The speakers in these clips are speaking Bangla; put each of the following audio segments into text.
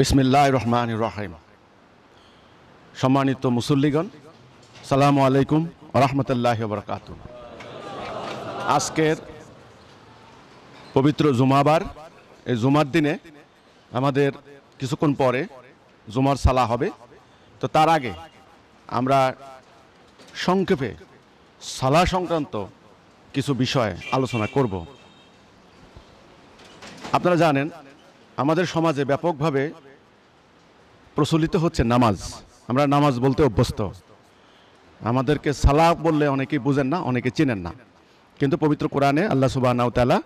बिस्मिल्लाहिर्रहमानिर्रहीम। सम्मानित मुसल्लिगण, अस्सलामु आलैकुम व रहमतुल्लाहि व बरकातुहू। आजकेर पवित्र जुमाबार এই जुमार दिने আমাদের কিছুক্ষণ পরে जुमार সালা হবে। তো তার আগে আমরা সংক্ষেপে সালা সংক্রান্ত কিছু বিষয়ে আলোচনা করব। আপনারা জানেন আমাদের সমাজে ব্যাপকভাবে প্রচলিত হচ্ছে নামাজ। আমরা নামাজ বলতে অভ্যস্ত। আমাদেরকে সালাহ বললে অনেকেই বুঝেন না, অনেকে চেনেন না, কিন্তু পবিত্র কোরআনে আল্লাহ সুবহানাহু ওয়া তাআলা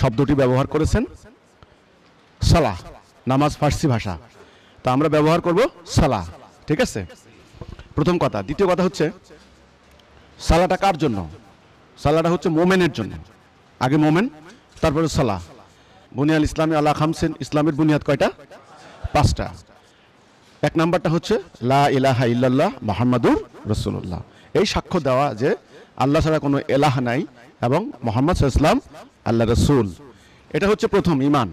শব্দটি ব্যবহার করেছেন সালাহ। নামাজ ফার্সি ভাষা, তা আমরা ব্যবহার করব সালাহ। ঠিক আছে, প্রথম কথা। দ্বিতীয় কথা হচ্ছে সালাটা কার জন্য? সালাটা হচ্ছে মোমেনের জন্য। আগে মোমেন, তারপরে সালাহ। বুনিয়াল ইসলামী আলা খামসিন, ইসলামের বুনিয়াদ কয়টা? পাঁচটা। এক নাম্বারটা হচ্ছে লা ইলাহা ইল্লাল্লাহ মুহাম্মাদুর রাসূলুল্লাহ, এই সাক্ষ্য দেওয়া যে আল্লাহ ছাড়া কোনো এলাহ নাই এবং মুহাম্মদ সাল্লাল্লাহু আলাইহি ওয়াসাল্লাম আল্লাহর রাসূল। এটা হচ্ছে প্রথম ঈমান।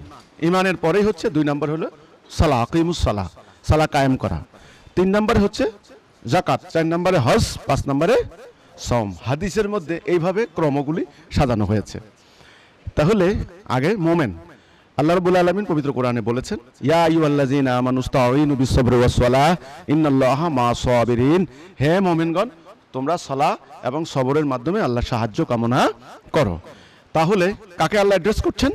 ঈমানের পরেই হচ্ছে দুই নাম্বার হলো সালাহ, আকিমুস সালাহ, সালাহ কায়েম করা। তিন নাম্বারে হচ্ছে যাকাত, চার নাম্বারে হজ, পাঁচ নাম্বারে সওম। হাদিসের মধ্যে এইভাবে ক্রমগুলি সাজানো হয়েছে। তাহলে আগে মোমেন। আল্লাহ রাব্বুল আলামিন পবিত্র কোরআনে বলেছেন, ইয়া আইয়ুহাল্লাযিনা আমানুস্তাঈনু বিসসবরি ওয়াসসালাহ ইন্নাল্লাহা মা'আস-সাবিরিন। হে মোমেনগণ, তোমরা সালাহ এবং সবরের মাধ্যমে আল্লাহ সাহায্য কামনা করো। তাহলে কাকে আল্লাহ অ্যাড্রেস করছেন?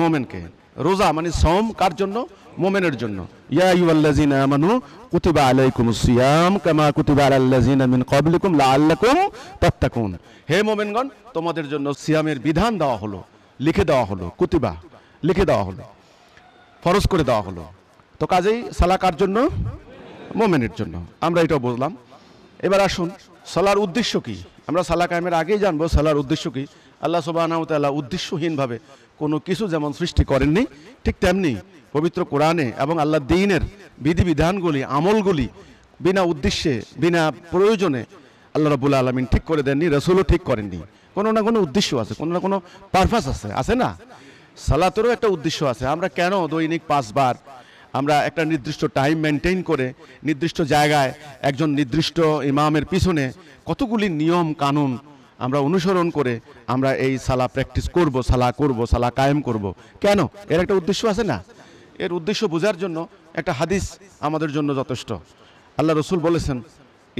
মোমেনকে। রোজা মানে সওম কার জন্য? মোমেনের জন্য। ইয়া আইয়ুহাল্লাযিনা আমানু কুতিবা আলাইকুমুস সিয়াম কামা কুতিবা আলাল্লাযিনা মিন ক্বাবলিকুম লাআল্লাকুম তাত্তাকুন। হে মোমেনগণ, তোমাদের জন্য সিয়ামের বিধান দেওয়া হলো, লিখে দেওয়া হলো। কুতিবা লিখে দেওয়া হলো, ফরজ করে দেওয়া হলো। তো কাজেই সালাহ কার জন্য? মোমেনের জন্য। আমরা এটাও বুঝলাম। এবার আসুন সালার উদ্দেশ্য কি। আমরা সালাহ কায়েমের আগেই জানবো সালার উদ্দেশ্য কি। আল্লাহ সুবহানাহু ওয়া তাআলা উদ্দেশ্যহীনভাবে কোনো কিছু যেমন সৃষ্টি করেননি, ঠিক তেমনি পবিত্র কোরআনে এবং আল্লাহ দ্বীনের বিধিবিধানগুলি, আমলগুলি বিনা উদ্দেশ্যে, বিনা প্রয়োজনে আল্লাহ রাব্বুল আলামিন ঠিক করে দেননি, রাসূলও ঠিক করেননি। কোনো না কোনো উদ্দেশ্য আছে, কোনো না কোনো পারপাস আছে, আছে না? সালাতেরও একটা উদ্দেশ্য আছে। আমরা কেন দৈনিক 5 বার, আমরা একটা নির্দিষ্ট টাইম মেনটেন করে নির্দিষ্ট জায়গায় একজন নির্দিষ্ট ইমামের পিছনে কতগুলি নিয়ম কানুন আমরা অনুসরণ করে আমরা এই সালা প্র্যাকটিস করব, সালা করব, সালা কায়েম করব, কেন? এর একটা উদ্দেশ্য আছে না? এর উদ্দেশ্য বোঝার জন্য একটা হাদিস আমাদের জন্য যথেষ্ট। আল্লাহ রাসূল বলেছেন,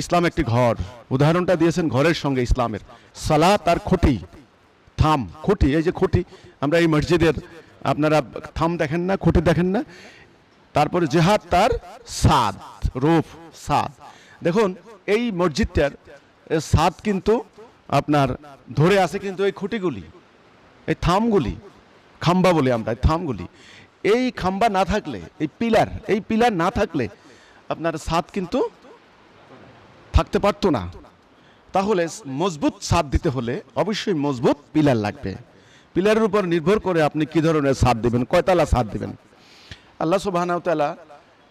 ইসলাম একটি ঘর। উদাহরণটা দিয়েছেন ঘরের সঙ্গে ইসলামের। সালাহ তার খুঁটি, থাম, খুঁটি। এই যে খুঁটি, আমরা এই মসজিদের আপনারা থাম দেখেন না, খুঁটি দেখেন না। তারপরে জিহাদ তার সাদ, রূপ, সাদ। দেখুন এই মসজিদটার সাদ কিন্তু আপনার ধরে আছে, কিন্তু এই খুঁটিগুলি, এই থামগুলি, খাম্বা বলি আমরা, এই থামগুলি, এই খাম্বা না থাকলে, এই পিলার, এই পিলার না থাকলে আপনার সাদ কিন্তু থাকতে পারতো না। তাহলে মজবুত ছাদ দিতে হলে অবশ্যই মজবুত পিলার লাগবে। পিলারের উপর নির্ভর করে আপনি কি ধরনের ছাদ দেবেন, কয়তলা ছাদ দেবেন। আল্লাহ সুবহানাহু ওয়া তাআলা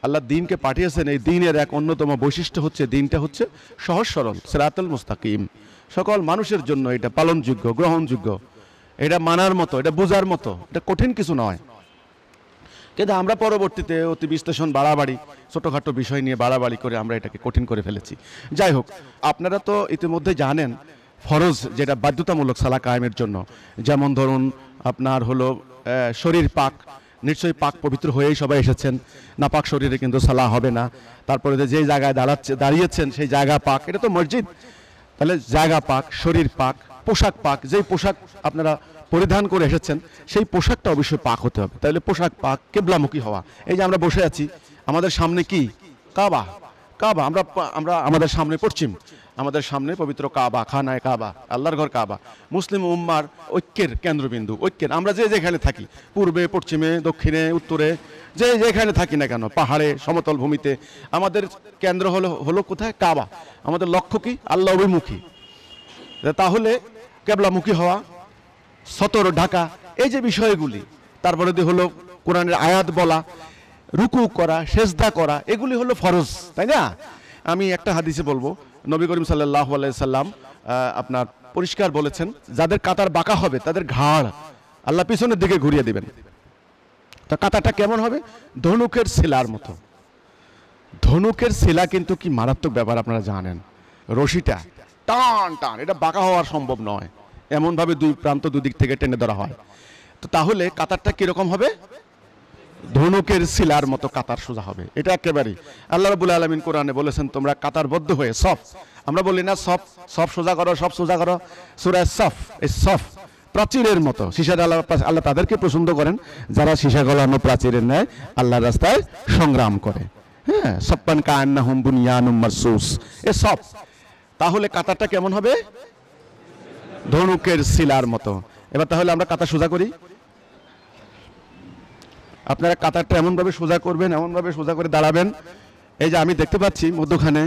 আল্লাহ দ্বীনকে পাঠিয়েছেন। এই দ্বীনের এক অন্যতম বৈশিষ্ট্য হচ্ছে দ্বীনটা হচ্ছে সহজ সরল, সিরাতুল মুস্তাকিম। সকল মানুষের জন্য এটা পালনযোগ্য, গ্রহণযোগ্য, এটা মানার মতো, এটা বোঝার মতো, এটা কঠিন কিছু নয়। কিন্তু আমরা পরবর্তীতে অতি বিশ্লেষণ, বাড়াবাড়ি, ছোটোখাটো বিষয় নিয়ে বাড়াবাড়ি করে আমরা এটাকে কঠিন করে ফেলেছি। যাই হোক, আপনারা তো ইতিমধ্যে জানেন ফরজ, যেটা বাধ্যতামূলক সালাহ কায়েমের জন্য। যেমন ধরুন আপনার হলো শরীর পাক, নিশ্চয়ই পাক পবিত্র হয়েই সবাই এসেছেন, না পাক শরীরে কিন্তু সালাহ হবে না। তারপরে যে জায়গায় দাঁড়িয়েছেন সেই জায়গা পাক, এটা তো মসজিদ, তাহলে জায়গা পাক, শরীর পাক, পোশাক পাক। যেই পোশাক আপনারা পরিধান করে এসেছেন সেই পোশাকটা অবশ্যই পাক হতে হবে। তাহলে পোশাক পাক, কিবলামুখী হওয়া। এই যে আমরা বসে আছি, আমাদের সামনে কি? কাবা। কাবা, আমরা আমাদের সামনে পশ্চিম, আমাদের সামনে পবিত্র কাবা, খানায় কাবা, আল্লাহর ঘর কাবা, মুসলিম উম্মার ঐক্যের কেন্দ্রবিন্দু, ঐক্যের। আমরা যে যেখানে থাকি, পূর্বে, পশ্চিমে, দক্ষিণে, উত্তরে, যে যেখানে থাকি না কেন, পাহাড়ে, সমতল ভূমিতে, আমাদের কেন্দ্র হলো কোথায়? কাবা। আমাদের লক্ষ্য কি? আল্লাহ অভিমুখী। তাহলে কেবলামুখী হওয়া, সতর ঢাকা, এই যে বিষয়গুলি। তারপরে হলো কোরআনের আয়াত বলা, রুকু করা, সেজদা করা, এগুলি হলো ফরজ, তাই না? আমি একটা হাদিসে বলবো, নবী করিম সাল্লাল্লাহু আলাইহি সাল্লাম আপনার পরিষ্কার বলেছেন, যাদের কাতার বাঁকা হবে তাদের ঘাড় আল্লাহ পিছনের দিকে ঘুরিয়ে দেবেন। तो काटाटा केमन होबे धनुकेर शिलार मतो। धनुकेर शिला किन्तु कि मारात्मक ब्यापार आपनारा जानेन रशिटा टान टान एटा बाका होवार सम्भव नय एमन भावे दुई प्रान्त दुई दिक थेके टेने धरा हय। तो ताहले कातारटा कि रकम होबे धनुकेर शिलार मतो कातार सोजा होबे। एटा एकेबारे आल्लाह रब्बुल आलामीन कुराने बोलेছেন তোমरा कातारबद्ध হয়ে সফ। আমরা বলি না সফ সফ সোজা করো সব সোজা করো সূরা সফ। এই সফ प्राचीर मत शीशा आल्ला तक पसंद करें जरा शीशा गलानो प्राचीर न्याय आल्ला रास्ताय संग्राम करे। हाँ सप्पन का अन्ना हम बुनियान मरसूस ए सब ताहले कातारटा केमन होबे धनुकेर शिलार मत। एबार ताहले आमरा कातार सोजा करी आपनारा कातारटा एमन भावे सोजा करबेन एमन भावे सोजा करे दाड़ाबेन। एई जे आमी देखते पाচ্ছি मध्यखाने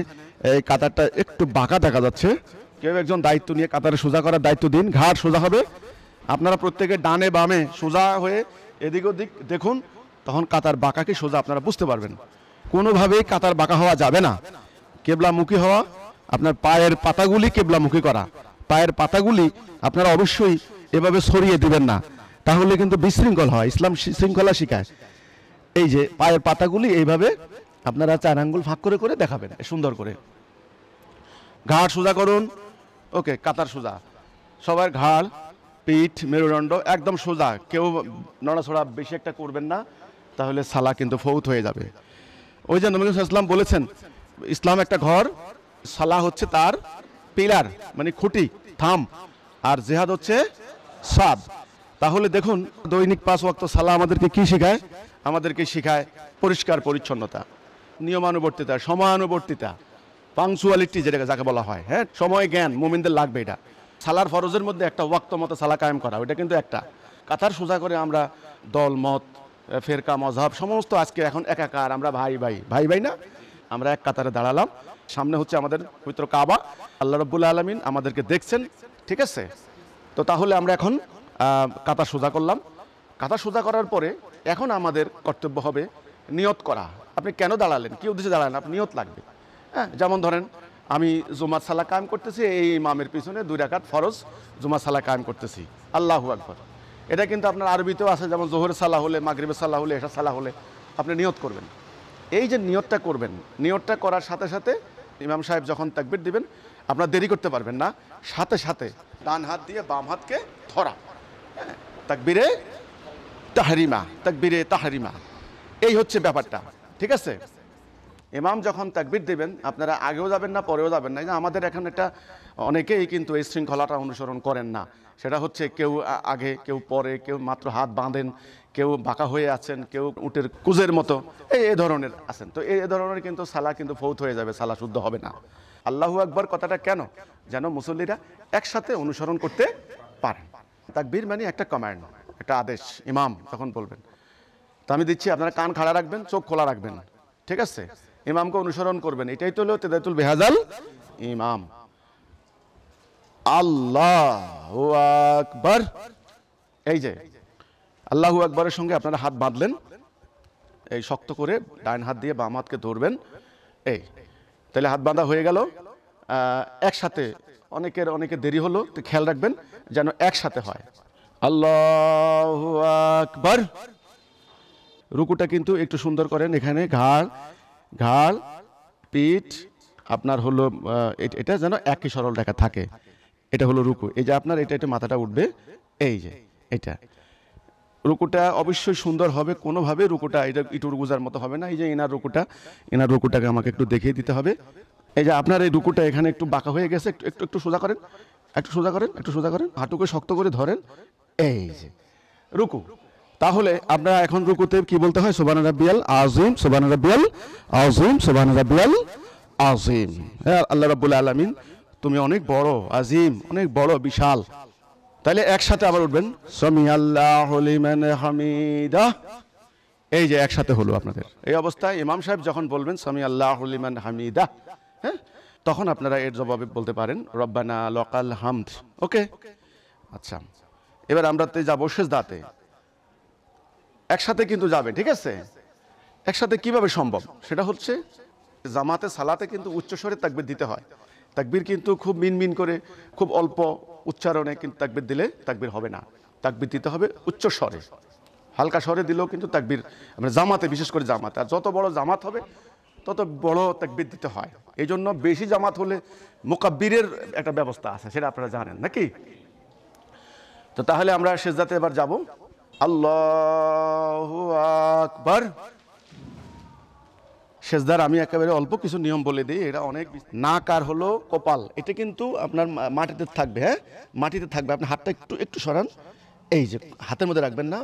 एई कातारटा एकटु बाका देखा जाচ্ছে केउ एकजन दायित्व निये कातारे सोजा करार दायित्व दिन। घाट सोजा होबे अपनारा प्रत्येके डाने बामे सोजा हुए एदिक ओदिक देखुन तखन कातार बाका कि सोजा अपनारा बुझते पारबेन। कोनोभावेई कातार बाका हवा जाबे ना। केबलामुखी हवा आपनार पायेर पातागुली केबलामुखी करा पायेर पातागुली आपनारा अवश्यई एभावे छड़िये दिबेन ना ताहले किन्तु बिशृंखल हय। इस्लाम शृंखला शिखाय एई जे पायेर पातागुली एइभावे आपनारा चार आंगुल फाक करे करे देखाबेन सुंदर करे। घाट सोजा करुन ओके कातार सोजा सबार घाड़ पीठ मेरुदंड एकदम सोजा क्यों नड़ाछड़ा बेशी एक करबेन ना ताहले साला किन्तु फौत हो जाबे। ओई जे नबी सल्लल्लाहु अलैहि वसल्लम इस्लाम एक घर साला होच्छे तार पिलार माने खुटी थाम और जिहाद होच्छे साद। ताहले देखुन दैनिक पांच वक्त साला आमादेरके कि शेखाय आमादेरके शेखाय परिष्कार परिच्छन्नता नियमानुवर्तिता समानुवर्तिता पंक्चुअलिटी जेटाके जाके बला हय। हाँ समय ज्ञान मुमिनदेर लागबे। एटा सालार फरजेर मध्य एक वक्त मत साला कायम करा ओटा किन्तु एक कातार सोजा करे आमरा दल मत फेरका मजहब समस्त आज के एखन एकाकार आमरा भाई भाई भाई भाई ना आमरा एक कातारे दाड़ालाम। सामने होच्छे आमादेर पवित्र काबा आल्लाह रब्बुल आलामीन आमादेरके देखछेन ठीक आछे। तो ताहले आमरा एखन कातार सोजा करलाम। कातार सोजा करार परे एखन आमादेर कर्तव्य होबे नियत करा आपनि केन दाड़ालेन कि उद्देश्ये दाड़ालेन आपनि नियत लागबे। हाँ जेमन धरेन आमी जुमार साला कायम करतेছি এই ইমামের পিছনে দুই রাকাত ফরজ জুমার সালা কায়েম করতেছি আল্লাহু আকবার। এটা কিন্তু আপনার আরবিতেও আছে যেমন যোহরের সালা হলে মাগরিবের সালা হলে এশার সালা হলে আপনি নিয়ত করবেন। এই যে নিয়তটা করবেন নিয়তটা করার সাথে সাথে ইমাম সাহেব যখন তাকবীর দিবেন আপনারা দেরি করতে পারবেন না। সাথে সাথে ডান হাত দিয়ে বাম হাতকে ধরা তাকবীরে তাহরিমা তাকবীরে তাহরিমা এই হচ্ছে ব্যাপারটা ঠিক আছে। इमाम जखन तकबीर देवें अपनारा आगे जाबेन ना परेও जाबेन ना। आमादेर एखन एटा अनेकेई किन्तु एई श्रृंखलाटा अनुसरण करें ना। सेटा होच्छे केउ आगे केउ परे केउ मात्र हाथ बाँधेन केउ बाँका हये आछेन केउ उटेर कुजेर मतो एई धरनेर आछेन। तो एई धरनेर किन्तु साला किन्तु फौत हये जाबे साला शुद्ध होबे ना। आल्लाहु आकबर कथाटा केन जेन मुसल्लिरा एकसाथे अनुसरण करते पारेन। तकबीर माने एकटा कमांड एकटा आदेश इमाम तखन बोलबेन। तो आमि दिच्छि आपनारा कान खाड़ा राखबेन चोख खोला राखबेन ठीक आछे। इमाम को अनुसरण करबेन एटाई तो हलो तेदातुल बेहाजाल इमाम। आल्लाहु आकबर एई जे आल्लाहु आकबारेर संगे आपनारा हाथ बांधलेन एई शक्त करे डान हाथ दिए बाम हातके धरबेन एई ताहले हाथ बांधा हये गेल। एकसाथे अनेकेर अनेके देरी हलो तो खेयाल राखबेन जेन एकसाथे हय। आल्लाहु आकबर रुकुटा किन्तु एकटु सुंदर करेन। एखाने घाड़ घाड़ पीठ आपनार हलो एटा जेन एक ही सरल रेखा थाके एटा हलो रुकु। एई जे आपनार एटा एटा माथाटा उठबे एई जे एटा रुकुटा अवश्यई सुंदर होबे। कोनोभावे रुकुटा एटा इटुर गुजार मतो होबे ना। एई जे इनार रुकुटाके आमाके एकटु देखिए दिते होबे। एई जे आपनार एई रुकुटा एखाने एकटु बाँका हये गेछे एकटु एकटु सोजा करेन एकटु सोजा करेन एकटु सोजा करेन हाटुके शक्त करे धरेन एई जे रुकु। ताहले आपनारा एखन रुकुते कि बोलते हैं सुबहान रब्बियाल आजिम सुबहान रब्बियाल आजिम सुबहान रब्बियाल आजिम। आल्लाह रब्बुल आलामीन तुमी अनेक बड़ो आजिम अनेक बड़ो विशाल। ताहले एकसाथे आबार उठबेन समी अल्लाहु लिमान हामिदा। एई जे एकसाथे हलो आपनादेर एई अवस्थाय इमाम साहेब जखन बोलबेन समी अल्लाहु लिमान हामिदा हाँ तखन आपनारा एर जवाबे बोलते पारेन रब्बाना लकाल हामद। ओके अच्छा एबार आमराते जाबो सिजदाते एकसाथे किन्तु जाबे ठीक आछे। एकसाथे किभाबे सम्भव सेटा होच्छे जामाते सालाते किन्तु उच्च स्वरे ताकबीर दिते हय। ताकबीर किन्तु खूब मिनमिन करे खूब अल्प उच्चारणे किन्तु ताकबीर दिले ताकबीर होबे ना। ताकबीर दिते होबे उच्च स्वरे হালকা স্বরে দিলেও কিন্তু তাকবীর মানে জামাতে, বিশেষ করে জামাতে, আর যত বড় জামাত হবে তত বড় তাকবীর দিতে হয়। এই জন্য বেশি জামাত হলে মুকাব্বিরের একটা ব্যবস্থা আছে, সেটা আপনারা জানেন নাকি? তো তাহলে আমরা সেজদাতে এবার যাব। আল্লাহু আকবার। সেজদার আমি একেবারে অল্প কিছু নিয়ম বলে দিই, এটা অনেক। নাক আর হলো কপাল, এটা কিন্তু আপনার মাটিতে থাকবে, হ্যাঁ মাটিতে থাকবে। আপনি হাতটা একটু একটু সরান, এই যে হাতের মধ্যে রাখবেন না,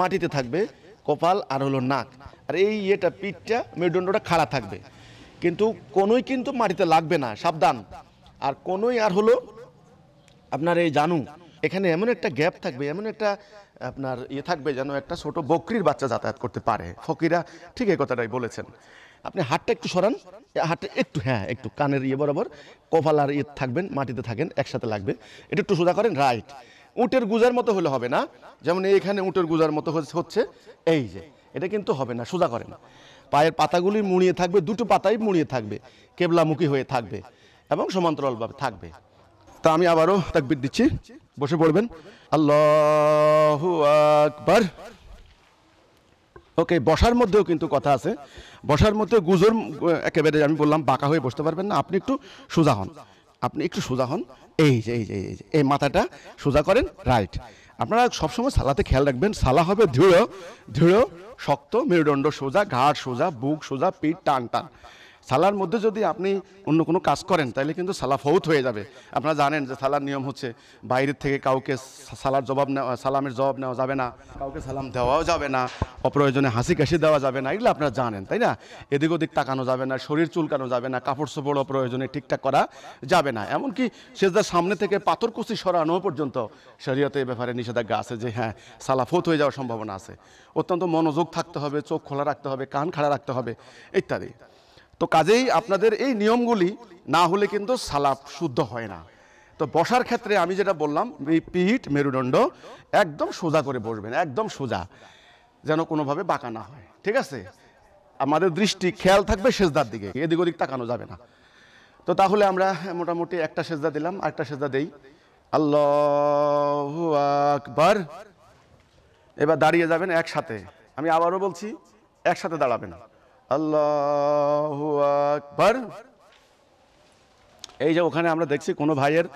মাটিতে থাকবে কপাল আর হলো নাক। আর এই ইয়েটা পিঠটা মেরুদণ্ডটা খাড়া থাকবে, কিন্তু কোনোই কিন্তু মাটিতে লাগবে না, সাবধান। আর কোনোই আর হলো আপনার এই জানু, এখানে এমন একটা গ্যাপ থাকবে, এমন একটা আপনার ইয়ে থাকবে যেন একটা ছোট বকরির বাচ্চা যাতায়াত করতে পারে। ফকিরা ঠিক এই কথাটাই বলেছেন। আপনি হাতটা একটু সরান, হাতটা একটু, হ্যাঁ একটু কানের ইয়ে বরাবর, কপাল আর ইয়ে থাকবেন, মাটিতে থাকেন, একসাথে লাগবে। এটা একটু সোজা করেন, রাইট। উটের গুজার মতো হলে হবে না, যেমন এইখানে উটের গুজার মতো হচ্ছে, এই যে এটা কিন্তু হবে না, সোজা করেন। পায়ের পাতাগুলি মুড়িয়ে থাকবে, দুটো পাতাই মুড়িয়ে থাকবে, কেবলামুখী হয়ে থাকবে এবং সমান্তরালভাবে থাকবে। তা আমি আবারও তাকবীর দিচ্ছি, বসে পড়বেন। আল্লাহু আকবার। ওকে, বসার মধ্যেও কিন্তু কথা আছে। বসার মধ্যে গুজর একেবারে আমি বললাম বাঁকা হয়ে বসতে পারবেন না, আপনি একটু সোজা হন, আপনি একটু সোজা হন, এই যে এই যে এই মাথাটা সোজা করেন, রাইট। আপনারা সবসময় সালাতে খেয়াল রাখবেন, সালা হবে দৃঢ়, দৃঢ় শক্ত, মেরুদণ্ড সোজা, ঘাড় সোজা, বুক সোজা, পিঠ টান টান। সালার মধ্যে যদি আপনি অন্য কোনো কাজ করেন তাহলে কিন্তু সালা ফৌত হয়ে যাবে। আপনারা জানেন যে সালার নিয়ম হচ্ছে বাইরের থেকে কাউকে সালার জবাব নেওয়া, সালামের জবাব নেওয়া যাবে না, কাউকে সালাম দেওয়াও যাবে না, অপ্রয়োজনে হাসি কাশি দেওয়া যাবে না, এগুলো আপনারা জানেন তাই না? এদিক ওদিক তাকানো যাবে না, শরীর চুলকানো যাবে না, কাপড় চোপড় অপ্রয়োজনে ঠিকঠাক করা যাবে না, এমনকি সেজদার সামনে থেকে পাথরকুচি সরানো পর্যন্ত শরীয়তে এ ব্যাপারে নিষেধাজ্ঞা আছে যে হ্যাঁ সালা ফৌত হয়ে যাওয়ার সম্ভাবনা আছে। অত্যন্ত মনোযোগ থাকতে হবে, চোখ খোলা রাখতে হবে, কান খাড়া রাখতে হবে ইত্যাদি। তো কাজেই আপনাদের এই নিয়মগুলি না হলে কিন্তু সালাপ শুদ্ধ হয় না। তো বসার ক্ষেত্রে আমি যেটা বললাম, এই পিঠ মেরুদণ্ড একদম সোজা করে বসবেন, একদম সোজা, যেন কোনোভাবে বাঁকা না হয়, ঠিক আছে? আমাদের দৃষ্টি খেয়াল থাকবে সেজদার দিকে, এদিক ওদিক তাকানো যাবে না। তো তাহলে আমরা মোটামুটি একটা সেজদা দিলাম, আরেকটা সেজদা দেই। আল্লাহু আকবার। এবার দাঁড়িয়ে যাবেন একসাথে, আমি আবারও বলছি একসাথে দাঁড়াবেন। আল্লাহু আকবার। এই যে ওখানে আমরা দেখছি কোনো ভাইয়ের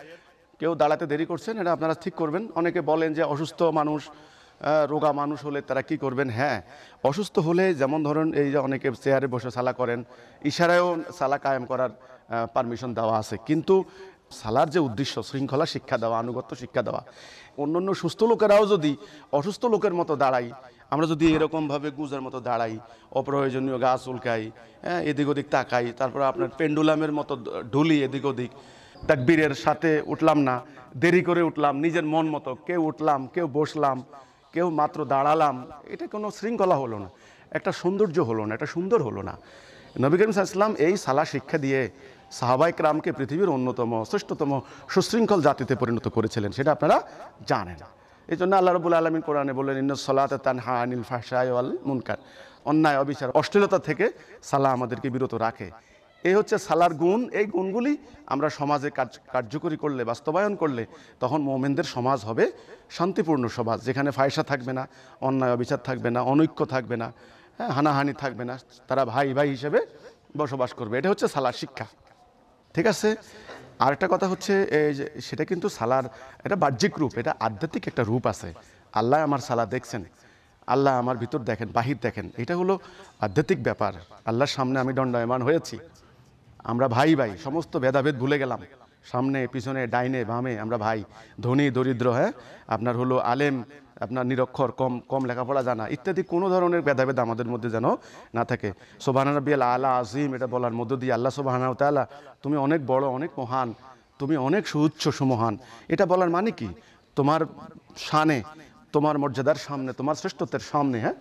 কেউ দাঁড়াতে দেরি করছেন, এটা আপনারা ঠিক করবেন। অনেকে বলেন যে অসুস্থ মানুষ, রোগা মানুষ হলে তারা কি করবেন? হ্যাঁ, অসুস্থ হলে যেমন ধরুন এই যে অনেকে চেয়ারে বসে সালা করেন, ইশারায়ও সালা কায়েম করার পারমিশন দেওয়া আছে, কিন্তু সালার যে উদ্দেশ্য শৃঙ্খলা শিক্ষা দেওয়া, আনুগত্য শিক্ষা দেওয়া, অন্যান্য সুস্থ লোকেরাও যদি অসুস্থ লোকের মতো দাঁড়াই, আমরা যদি এরকমভাবে গুজার মতো দাঁড়াই, অপ্রয়োজনীয় গা চুলকাই, হ্যাঁ এদিক ওদিক তাকাই, তারপরে আপনার পেন্ডুলামের মতো ঢুলি এদিক ওদিক, তাকবীরের সাথে উঠলাম না, দেরি করে উঠলাম, নিজের মন মতো কেউ উঠলাম, কেউ বসলাম, কেউ মাত্র দাঁড়ালাম, এটা কোনো শৃঙ্খলা হলো না, একটা সৌন্দর্য হলো না, এটা সুন্দর হলো না। নবী করিম সাল্লাল্লাহু আলাইহি ওয়াসাল্লাম এই সালা শিক্ষা দিয়ে সাহাবায়ে কেরামকে পৃথিবীর অন্যতম শ্রেষ্ঠতম সুশৃঙ্খল জাতিতে পরিণত করেছিলেন, সেটা আপনারা জানেন। এই জন্য আল্লাহ রাব্বুল আলামিন কোরআনে বললেন, ইন্নাস সালাতা তানহা আনিল ফাহশাই ওয়াল মুনকার। অন্যায়, অবিচার, অশ্লীলতা থেকে সালা আমাদেরকে বিরত রাখে। এই হচ্ছে সালার গুণ। এই গুণগুলি আমরা সমাজে কার্যকরী করলে, বাস্তবায়ন করলে, তখন মুমিনদের সমাজ হবে শান্তিপূর্ণ সমাজ, যেখানে ফায়সা থাকবে না, অন্যায় অবিচার থাকবে না, অনৈক্য থাকবে না, হ্যাঁ হানাহানি থাকবে না, তারা ভাই ভাই হিসেবে বসবাস করবে। এটা হচ্ছে সালার শিক্ষা, ঠিক আছে? আরেকটা কথা হচ্ছে সেটা কিন্তু সালার এটা বাহ্যিক রূপ, এটা আধ্যাত্মিক একটা রূপ আছে। আল্লাহ আমার সালা দেখছেন, আল্লাহ আমার ভিতর দেখেন, বাহির দেখেন, এটা হলো আধ্যাত্মিক ব্যাপার। আল্লাহর সামনে আমি দণ্ডায়মান হয়েছি, আমরা ভাই ভাই, সমস্ত ভেদাভেদ ভুলে গেলাম, সামনে পিছনে ডাইনে বামে আমরা ভাই, ধনী দরিদ্র, হ্যাঁ আপনার হলো আলেম, আপনার নিরক্ষর, কম কম লেখাপড়া জানা ইত্যাদি, কোনো ধরনের ভেদাভেদ আমাদের মধ্যে যেন না থাকে। সুবহানা রাব্বিয়াল আলা আযীম, এটা বলার মধ্য দিয়ে আল্লাহ সুবহানাহু ওয়া তাআলা তুমি অনেক বড়, অনেক মহান, তুমি অনেক সুউচ্চ সুমহান, এটা বলার মানে কি? তোমার শানে, তোমার মর্যাদার সামনে, তোমার শ্রেষ্ঠত্বের সামনে, হ্যাঁ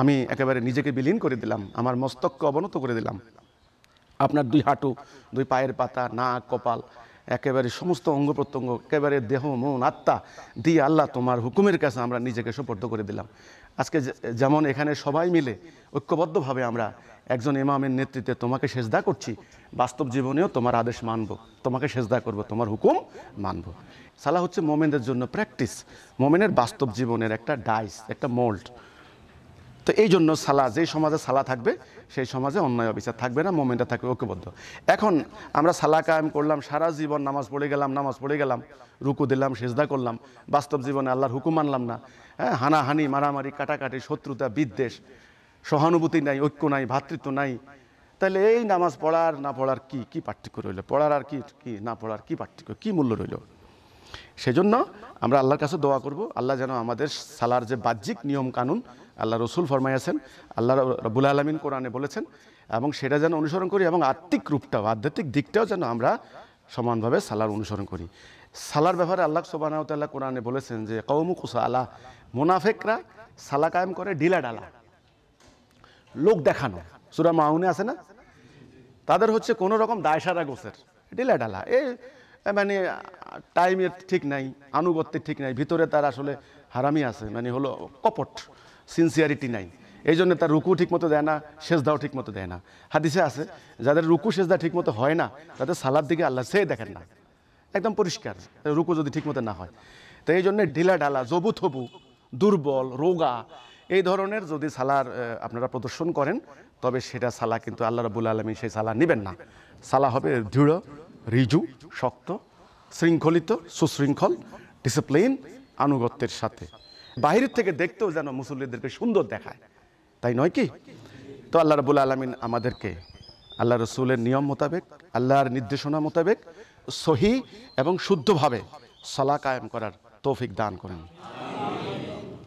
আমি একেবারে নিজেকে বিলীন করে দিলাম, আমার মস্তককে অবনত করে দিলাম, আপনার দুই হাঁটু, দুই পায়ের পাতা, নাক, কপাল, একেবারে সমস্ত অঙ্গ প্রত্যঙ্গ, একেবারে দেহ মন আত্মা দিয়ে আল্লাহ তোমার হুকুমের কাছে আমরা নিজেকে সোপর্দ করে দিলাম। আজকে যেমন এখানে সবাই মিলে ঐক্যবদ্ধভাবে আমরা একজন ইমামের নেতৃত্বে তোমাকে সেজদা করছি, বাস্তব জীবনেও তোমার আদেশ মানব, তোমাকে সেজদা করব, তোমার হুকুম মানব। সালা হচ্ছে মোমেনদের জন্য প্র্যাকটিস, মোমেনের বাস্তব জীবনের একটা ডাইস, একটা মোল্ড। तो এই জন্য সালা যে সমাজে সালা থাকবে সেই সমাজে অন্যায় অবিচার থাকবে না, মুমিনরা থাকবে ঐক্যবদ্ধ। এখন আমরা সালা কায়েম করলাম, সারা জীবন নামাজ পড়ে গেলাম, রুকু দিলাম, সিজদা করলাম, বাস্তব জীবনে আল্লাহর হুকুম মানলাম না, হ্যাঁ হানাহানি, মারামারি, কাটাকাটি, শত্রুতা, বিদ্বেষ, সহানুভূতি নাই, ঐক্য নাই, ভ্রাতৃত্ব নাই, তাহলে এই নামাজ পড়ার না পড়ার কি কি পার্থক্য রইল? পড়ার আর কি কি না পড়ার কি পার্থক্য, কি মূল্য রইল? সেজন্য আমরা আল্লাহর কাছে দোয়া করব, আল্লাহ যেন আমাদের সালার যে বাহ্যিক নিয়ম কানুন আল্লাহ রসুল ফরমাইয়াছেন, আল্লাহ রাব্বুল আলামিন কোরআনে বলেছেন, এবং সেটা যেন অনুসরণ করি, এবং আত্মিক রূপটাও, আধ্যাত্মিক দিকটাও যেন আমরা সমানভাবে সালার অনুসরণ করি। সালার ব্যাপারে আল্লাহ সুবহানাহু ওয়া তাআলা কোরআনে বলেছেন যে কওমু কুসালা, মুনাফিকরা সালা কায়েম করে ঢিলাঢালা, লোক দেখানো। সূরা মাউনে আছে না, তাদের হচ্ছে কোনো রকম দায়সারা গোছের, ঢিলাঢালা, এই মানে টাইমের ঠিক নাই, আনুগত্যের ঠিক নাই, ভিতরে তার আসলে হারামি আছে, মানে হলো কপট, সিনসিয়ারিটি নাই, এই জন্য তার রুকু ঠিকমতো দেয় না, সেজদাও ঠিকমতো দেয় না। হাদিসে আছে যাদের রুকু সেজদা ঠিকমতো হয় না তাদের সালার দিকে আল্লাহ সে দেখেন না, একদম পরিষ্কার রুকু যদি ঠিকমতো না হয়। তো এই জন্য ঢিলাঢালা, জবুথবু, দুর্বল, রোগা, এই ধরনের যদি সালার আপনারা প্রদর্শন করেন তবে সেটা সালা কিন্তু আল্লাহ রাব্বুল আলামিন সেই সালা নেবেন না। সালা হবে দৃঢ়, রিজু, শক্ত, শৃঙ্খলিত, সুশৃঙ্খল, ডিসিপ্লিন, আনুগত্যের সাথে। বাহিরের থেকে দেখতেও যেন মুসল্লিদেরকে সুন্দর দেখায়, তাই নয় কি? তো আল্লাহ রাব্বুল আলামিন আমাদেরকে আল্লাহ রসুলের নিয়ম মোতাবেক, আল্লাহর নির্দেশনা মোতাবেক সহি এবং শুদ্ধভাবে সালা কায়েম করার তৌফিক দান করেন।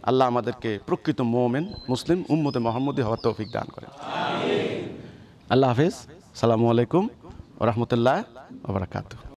আল্লাহ আমাদেরকে প্রকৃত মুমিন মুসলিম উম্মতে মুহাম্মদী হওয়ার তৌফিক দান করেন। আল্লাহ হাফেজ। আসসালামু আলাইকুম ওয়া রাহমাতুল্লাহি ওয়া বারাকাতুহু।